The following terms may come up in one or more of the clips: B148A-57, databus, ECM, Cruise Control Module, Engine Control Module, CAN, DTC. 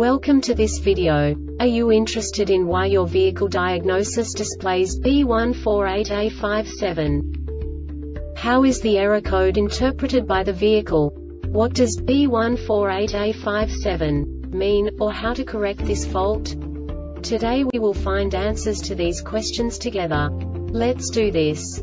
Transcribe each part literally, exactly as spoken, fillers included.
Welcome to this video. Are you interested in why your vehicle diagnosis displays B one four eight A five seven? How is the error code interpreted by the vehicle? What does B one four eight A five seven mean, or how to correct this fault? Today we will find answers to these questions together. Let's do this.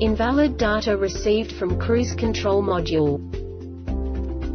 invalid data received from cruise control module.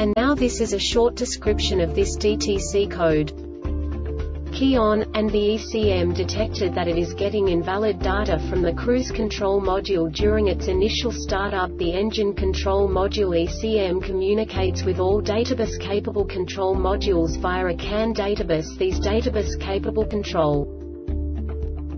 And now this is a short description of this D T C code. C A N and the E C M detected that it is getting invalid data from the cruise control module during its initial startup. The engine control module E C M communicates with all databus-capable control modules via a C A N databus. These databus-capable control.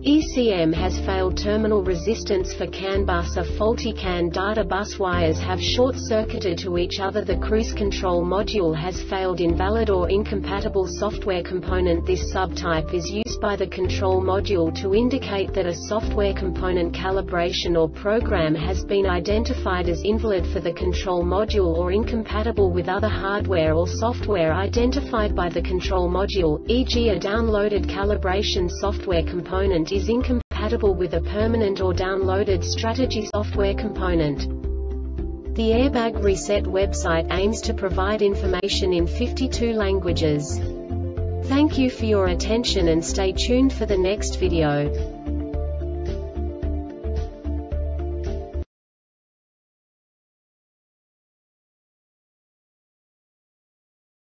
E C M has failed terminal resistance for C A N bus. A faulty C A N data bus wires have short-circuited to each other. The cruise control module has failed invalid or incompatible software component. This subtype is used by the control module to indicate that a software component, calibration or program has been identified as invalid for the control module or incompatible with other hardware or software identified by the control module, for example a downloaded calibration software component is incompatible with a permanent or downloaded strategy software component. The Airbag Reset website aims to provide information in fifty-two languages. Thank you for your attention and stay tuned for the next video.